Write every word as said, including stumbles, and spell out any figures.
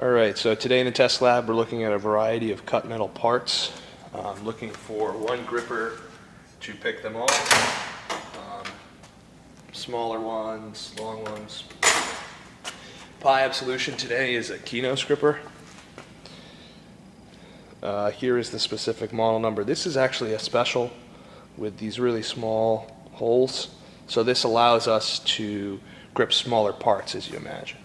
All right, so today in the test lab, we're looking at a variety of cut metal parts. I'm looking for one gripper to pick them all. Um, smaller ones, long ones. Piab solution today is a Kenos gripper. Uh, here is the specific model number. This is actually a special with these really small holes. So this allows us to grip smaller parts, as you imagine.